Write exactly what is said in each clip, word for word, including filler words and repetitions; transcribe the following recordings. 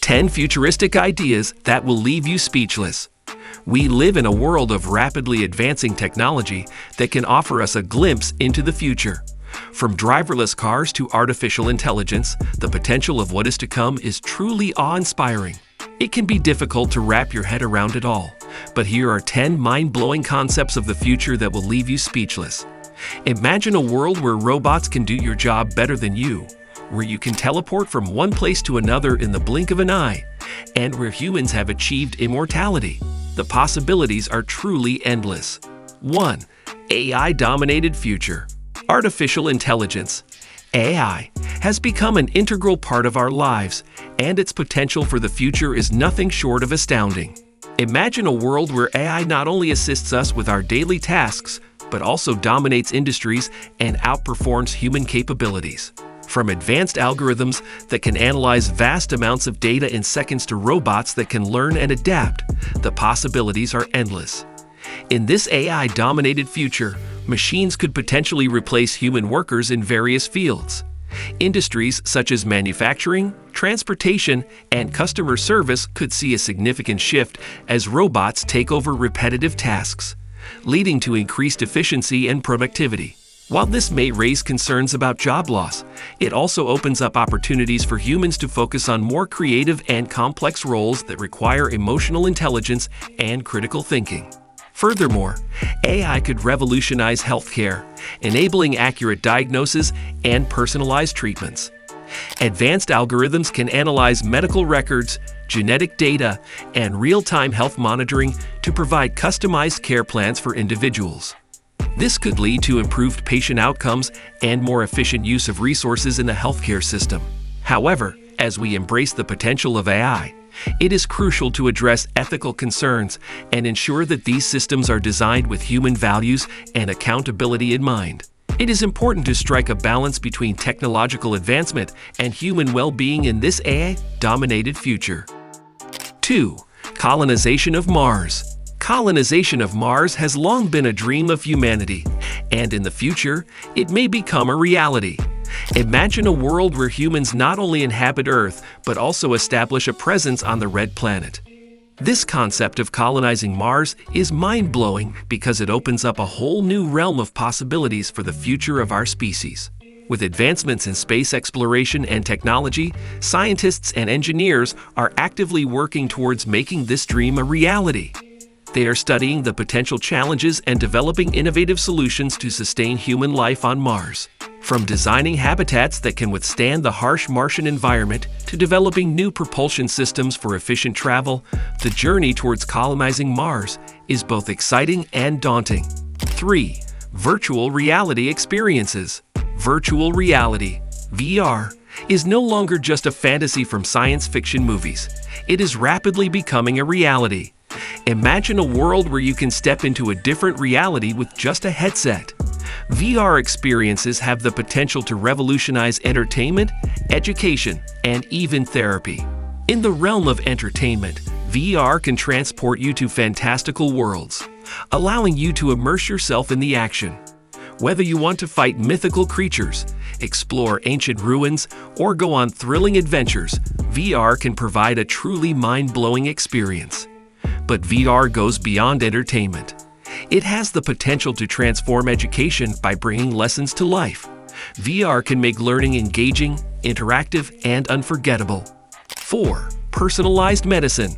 ten futuristic ideas that will leave you speechless. We live in a world of rapidly advancing technology that can offer us a glimpse into the future. From driverless cars to artificial intelligence, the potential of what is to come is truly awe-inspiring. It can be difficult to wrap your head around it all, but here are ten mind-blowing concepts of the future that will leave you speechless. Imagine a world where robots can do your job better than you, where you can teleport from one place to another in the blink of an eye, and where humans have achieved immortality. The possibilities are truly endless. one. A I-dominated future. Artificial intelligence, A I, has become an integral part of our lives, and its potential for the future is nothing short of astounding. Imagine a world where A I not only assists us with our daily tasks, but also dominates industries and outperforms human capabilities. From advanced algorithms that can analyze vast amounts of data in seconds to robots that can learn and adapt, the possibilities are endless. In this A I-dominated future, machines could potentially replace human workers in various fields. Industries such as manufacturing, transportation, and customer service could see a significant shift as robots take over repetitive tasks, leading to increased efficiency and productivity. While this may raise concerns about job loss, it also opens up opportunities for humans to focus on more creative and complex roles that require emotional intelligence and critical thinking. Furthermore, A I could revolutionize healthcare, enabling accurate diagnosis and personalized treatments. Advanced algorithms can analyze medical records, genetic data, and real-time health monitoring to provide customized care plans for individuals. This could lead to improved patient outcomes and more efficient use of resources in the healthcare system. However, as we embrace the potential of A I, it is crucial to address ethical concerns and ensure that these systems are designed with human values and accountability in mind. It is important to strike a balance between technological advancement and human well-being in this A I-dominated future. two. Colonization of Mars. Colonization of Mars has long been a dream of humanity, and in the future, it may become a reality. Imagine a world where humans not only inhabit Earth, but also establish a presence on the red planet. This concept of colonizing Mars is mind-blowing because it opens up a whole new realm of possibilities for the future of our species. With advancements in space exploration and technology, scientists and engineers are actively working towards making this dream a reality. They are studying the potential challenges and developing innovative solutions to sustain human life on Mars. From designing habitats that can withstand the harsh Martian environment to developing new propulsion systems for efficient travel, the journey towards colonizing Mars is both exciting and daunting. three. Virtual reality experiences. Virtual reality, V R, is no longer just a fantasy from science fiction movies. It is rapidly becoming a reality. Imagine a world where you can step into a different reality with just a headset. V R experiences have the potential to revolutionize entertainment, education, and even therapy. In the realm of entertainment, V R can transport you to fantastical worlds, allowing you to immerse yourself in the action. Whether you want to fight mythical creatures, explore ancient ruins, or go on thrilling adventures, V R can provide a truly mind-blowing experience. But V R goes beyond entertainment. It has the potential to transform education by bringing lessons to life. V R can make learning engaging, interactive, and unforgettable. four. Personalized medicine.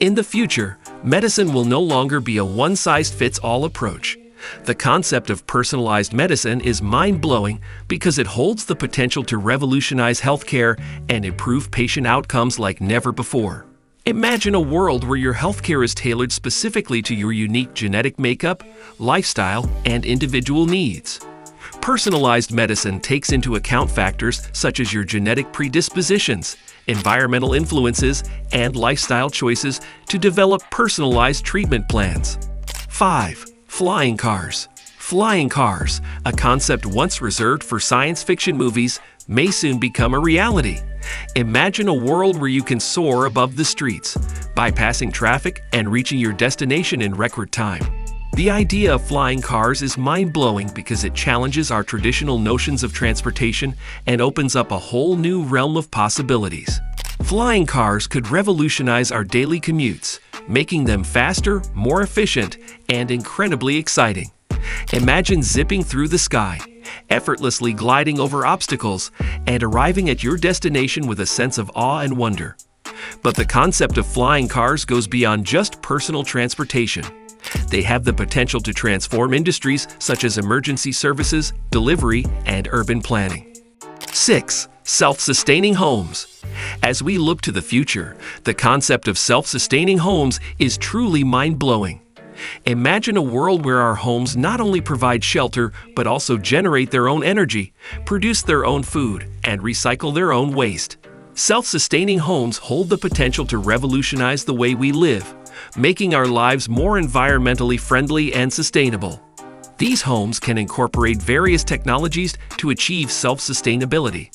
In the future, medicine will no longer be a one-size-fits-all approach. The concept of personalized medicine is mind-blowing because it holds the potential to revolutionize healthcare and improve patient outcomes like never before. Imagine a world where your healthcare is tailored specifically to your unique genetic makeup, lifestyle, and individual needs. Personalized medicine takes into account factors such as your genetic predispositions, environmental influences, and lifestyle choices to develop personalized treatment plans. five. Flying cars. Flying cars, a concept once reserved for science fiction movies, may soon become a reality. Imagine a world where you can soar above the streets, bypassing traffic and reaching your destination in record time. The idea of flying cars is mind-blowing because it challenges our traditional notions of transportation and opens up a whole new realm of possibilities. Flying cars could revolutionize our daily commutes, making them faster, more efficient, and incredibly exciting. Imagine zipping through the sky, effortlessly gliding over obstacles, and arriving at your destination with a sense of awe and wonder. But the concept of flying cars goes beyond just personal transportation. They have the potential to transform industries such as emergency services, delivery, and urban planning. six. Self-sustaining homes. As we look to the future, the concept of self-sustaining homes is truly mind-blowing. Imagine a world where our homes not only provide shelter, but also generate their own energy, produce their own food, and recycle their own waste. Self-sustaining homes hold the potential to revolutionize the way we live, making our lives more environmentally friendly and sustainable. These homes can incorporate various technologies to achieve self-sustainability.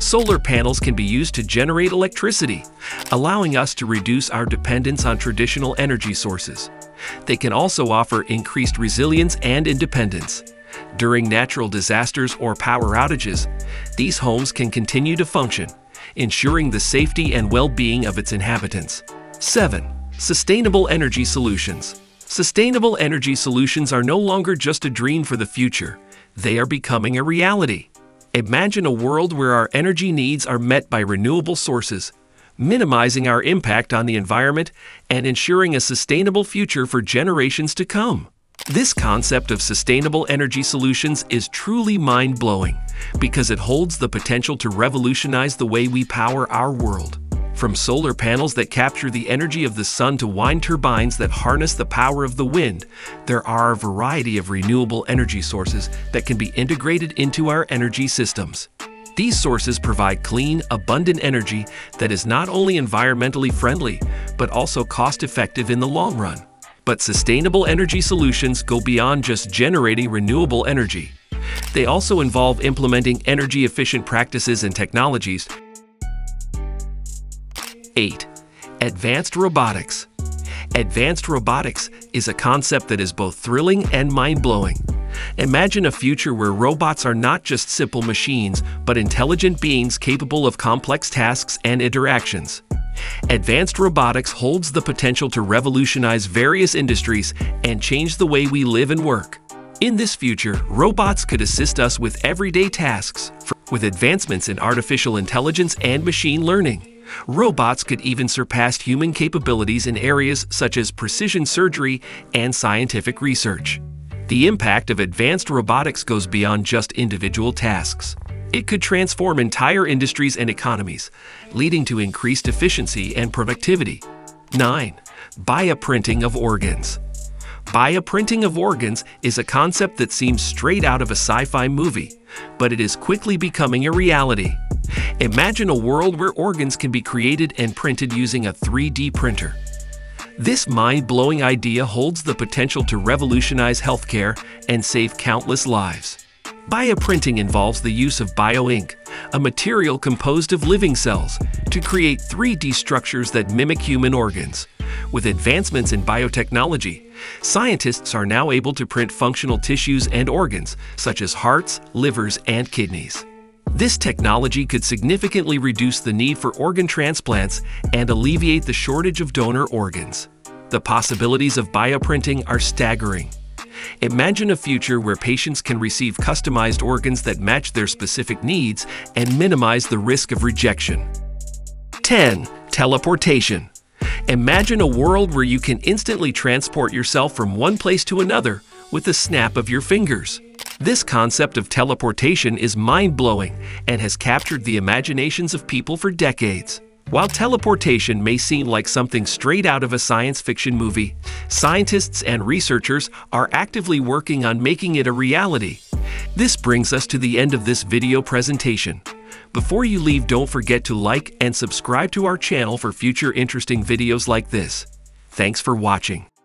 Solar panels can be used to generate electricity, allowing us to reduce our dependence on traditional energy sources. They can also offer increased resilience and independence. During natural disasters or power outages, these homes can continue to function, ensuring the safety and well-being of its inhabitants. seven. Sustainable energy solutions. Sustainable energy solutions are no longer just a dream for the future. They are becoming a reality. Imagine a world where our energy needs are met by renewable sources, minimizing our impact on the environment and ensuring a sustainable future for generations to come. This concept of sustainable energy solutions is truly mind-blowing because it holds the potential to revolutionize the way we power our world. From solar panels that capture the energy of the sun to wind turbines that harness the power of the wind, there are a variety of renewable energy sources that can be integrated into our energy systems. These sources provide clean, abundant energy that is not only environmentally friendly, but also cost-effective in the long run. But sustainable energy solutions go beyond just generating renewable energy. They also involve implementing energy-efficient practices and technologies. eight. Advanced robotics. Advanced robotics is a concept that is both thrilling and mind-blowing. Imagine a future where robots are not just simple machines, but intelligent beings capable of complex tasks and interactions. Advanced robotics holds the potential to revolutionize various industries and change the way we live and work. In this future, robots could assist us with everyday tasks. With advancements in artificial intelligence and machine learning, robots could even surpass human capabilities in areas such as precision surgery and scientific research. The impact of advanced robotics goes beyond just individual tasks. It could transform entire industries and economies, leading to increased efficiency and productivity. nine. Bioprinting of organs. Bioprinting of organs is a concept that seems straight out of a sci-fi movie, but it is quickly becoming a reality. Imagine a world where organs can be created and printed using a three D printer. This mind-blowing idea holds the potential to revolutionize healthcare and save countless lives. Bioprinting involves the use of bioink, a material composed of living cells, to create three D structures that mimic human organs. With advancements in biotechnology, scientists are now able to print functional tissues and organs, such as hearts, livers, and kidneys. This technology could significantly reduce the need for organ transplants and alleviate the shortage of donor organs. The possibilities of bioprinting are staggering. Imagine a future where patients can receive customized organs that match their specific needs and minimize the risk of rejection. ten. Teleportation. Imagine a world where you can instantly transport yourself from one place to another with a snap of your fingers. This concept of teleportation is mind-blowing and has captured the imaginations of people for decades. While teleportation may seem like something straight out of a science fiction movie, scientists and researchers are actively working on making it a reality. This brings us to the end of this video presentation. Before you leave, don't forget to like and subscribe to our channel for future interesting videos like this. Thanks for watching.